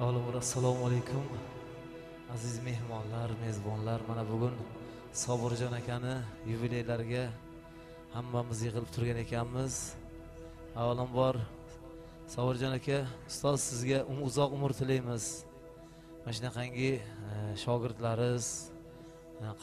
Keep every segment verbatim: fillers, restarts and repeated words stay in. Avvalambor assalomu alaykum aziz mehmonlar, mezbonlar. Mana bugun Sobirjon akani yubileylarga hammamiz yig'ilib turgan ekanmiz. Avvalambor Sobirjon aka, ustoz, sizga uzoq umr tilaymiz. Mana shunaqangi shogirdlariz,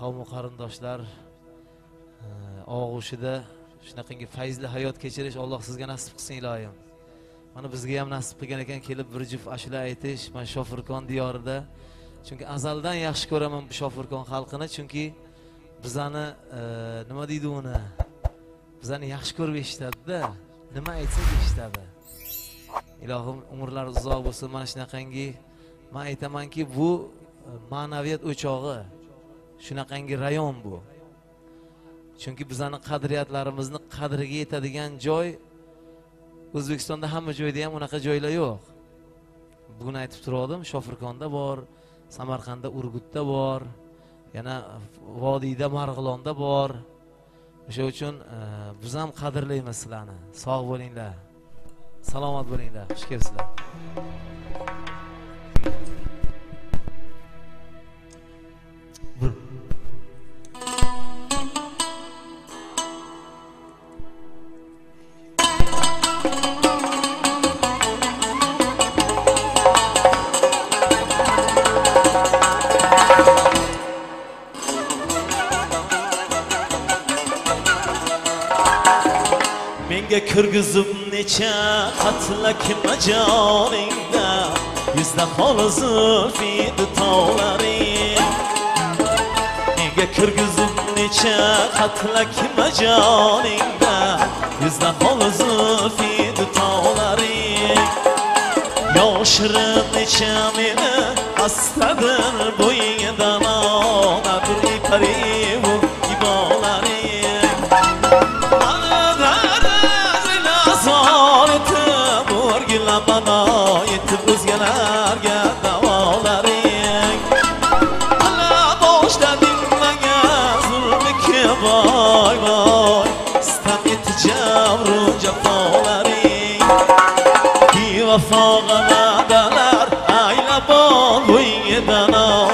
qavm qarindoshlar og'ushida shunaqangi fayzli hayot kechirish Alloh sizga nasib qilsin ilohim. Mana bizga ham nasib qilgan ekan kelib bir juf ashula aytish mana Shofirkon diyorida. Chunki azaldan yaxshi ko'raman bu Shofirkon xalqini, chunki bizani nima deydi uni? Bizani yaxshi ko'rib eshitadi-da, nima aytsak eshitadi. Ilohim umrlar uzoq bo'lsin. Mana shunaqangi men aytamanki, bu ma'naviyat o'chog'i. Shunaqangi rayon bu. Chunki bizani qadriyatlarimizni qadriga yetadigan joy O'zbekistonda hamma joyda ham unaqa joylar yo'q. Bugun aytib turdim, Shofirkonda bor, Samarqandda, Urgutda bor, yana Vodiyda, Marg'ilonda bor. O'sha uchun biz ham qadrlaymiz sizlarni. Sog' bo'linglar. Salomat bo'linglar. Xush kelibsizlar. Kırgızım neçe katla kime canında yüzde halısı fiydi tağları. Nege kırgızım neçe katla kime canında yüzde halısı fiydi tağları. Yaşırın neçemini hastadır bu yeniden ağlar ipari bu ibaları. Bana yetip özgelerge davaların Allah boşta dinmeye zulmü ki vay vay İstan yeteceğim runca davaların Bir vefağa verdiler aile bol uyuydan al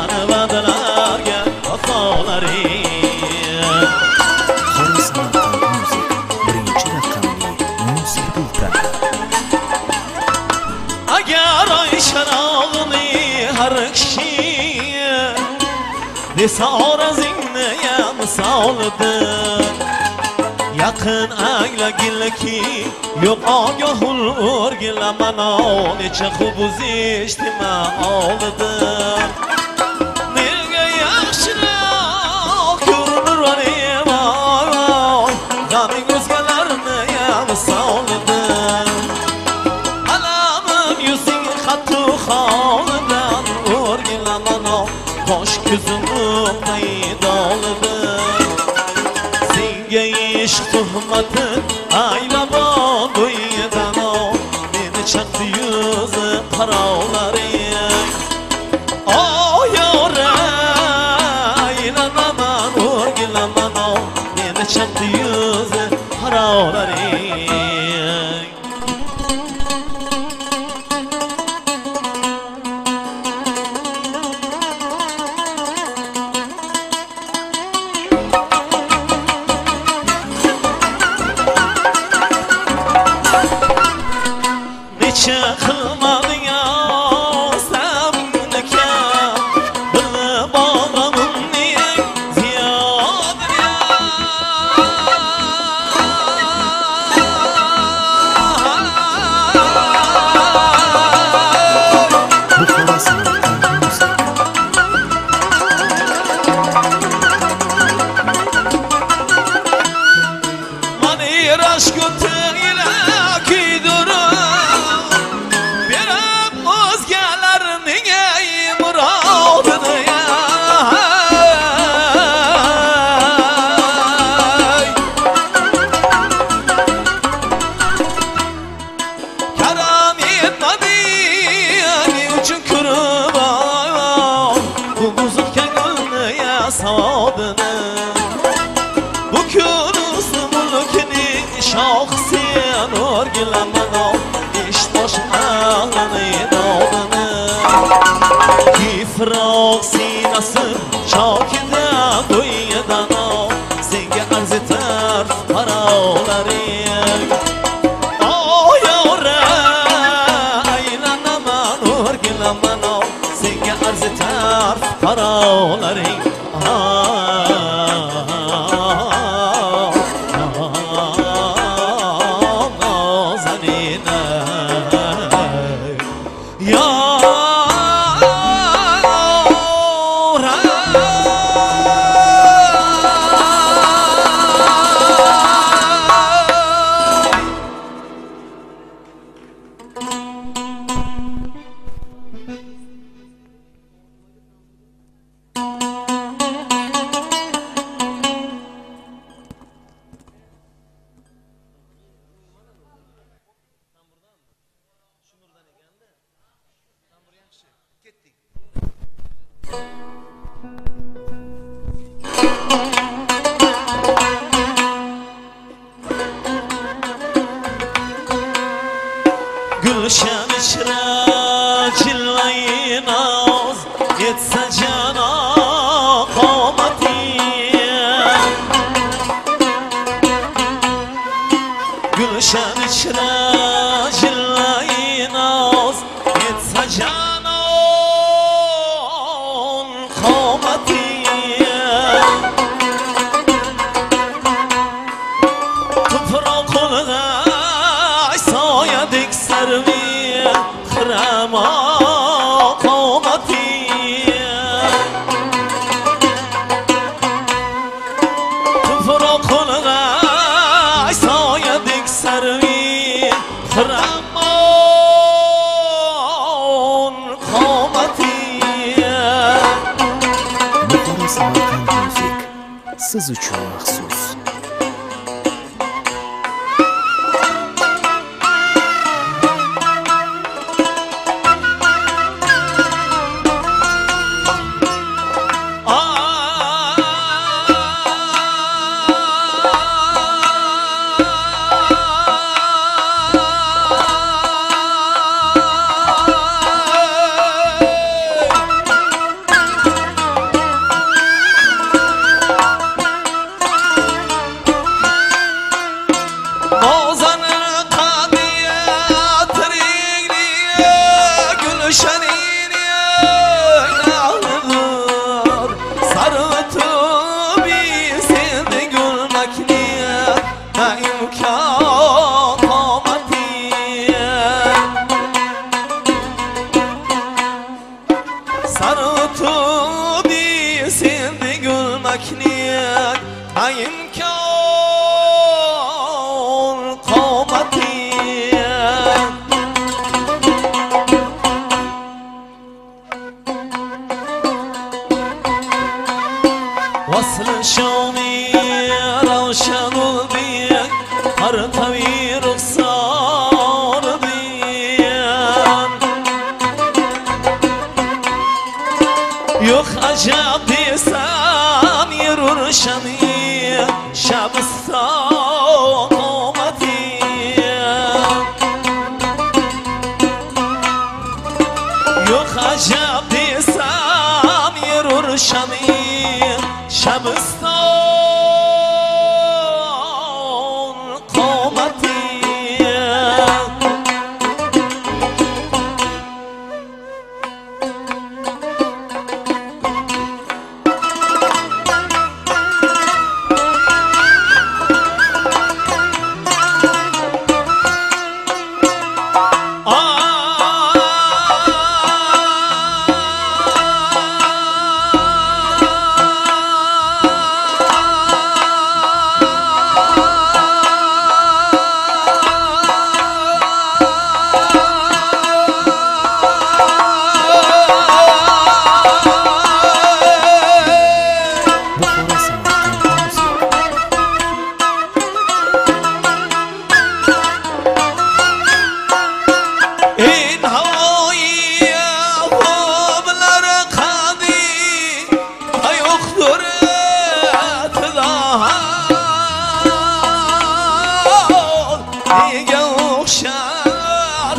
Anıladılar gel vefaların Sağrazingni yam sağladı Yakın ağla gillaki Yok ağahul urgila Bana neçe hubuz iştima ağladı Nilge yakşına Görünür onim ağla Gamin gözgelerni yam sağladı Alamım yüzün katı Hağlıdan urgila Bana Koş gözüm İş tuhmatı ayla boğduydan o Beni çaktı yüzü karavlarıya O yore ayla naman urgilaman o Beni çaktı yüzü karavlarıya Çıkılmadı ya افراغ سیناسم شاکده دوی دانا زنگ عرض تر فراولاری آیاره اینا نمان ورگل منا زنگ عرض تر فراولاری siz uchun maxsus.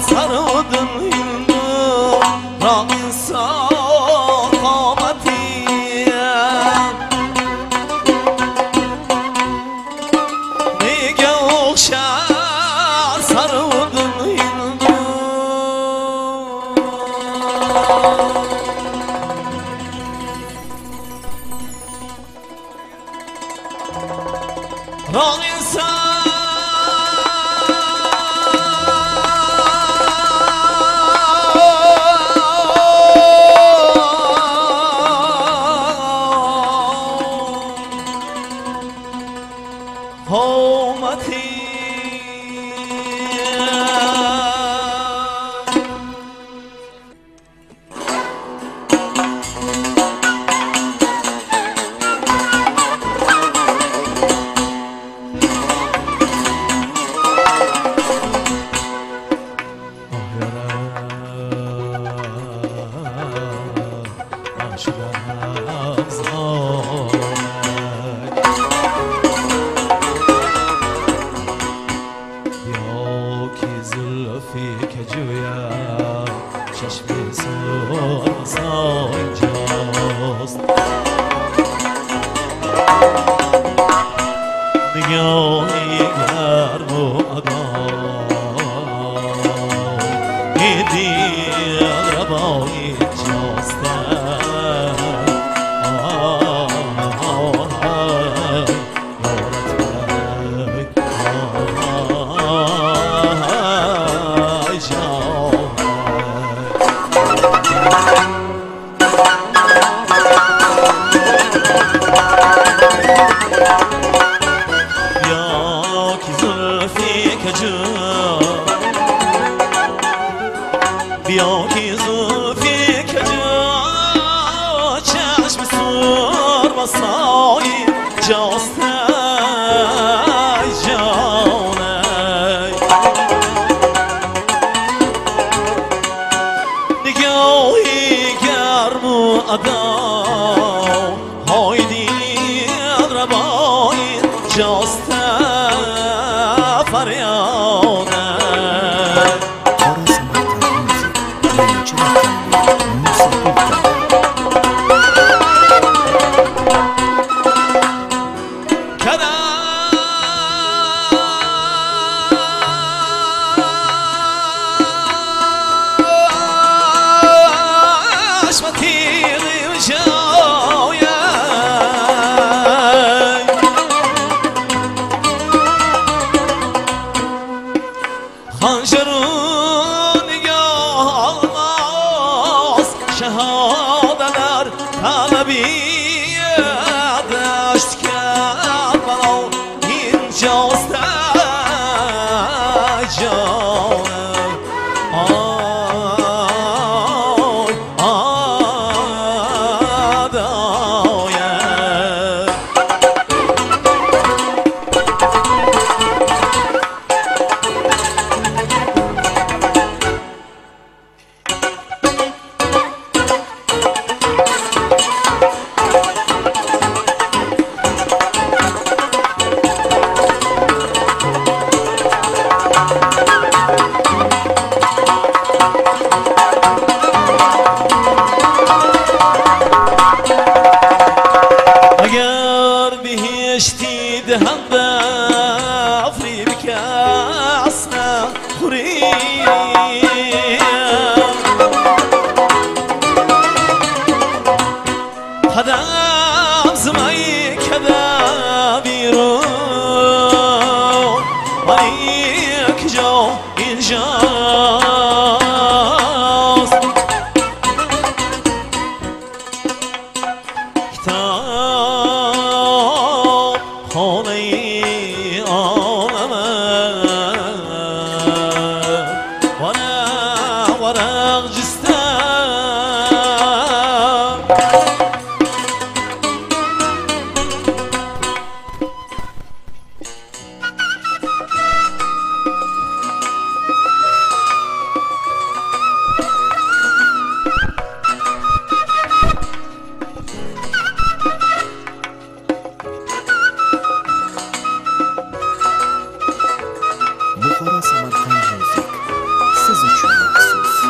Sarıldın yıldım Ramin sağ Bukhara Samarkand müzik siz için mahsus.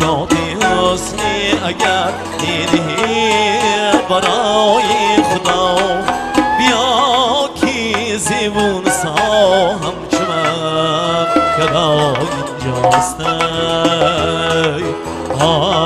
تعطي حسني اگر اینه برای خدا بیا که زیون ساهم چمن کدا اینجاست ای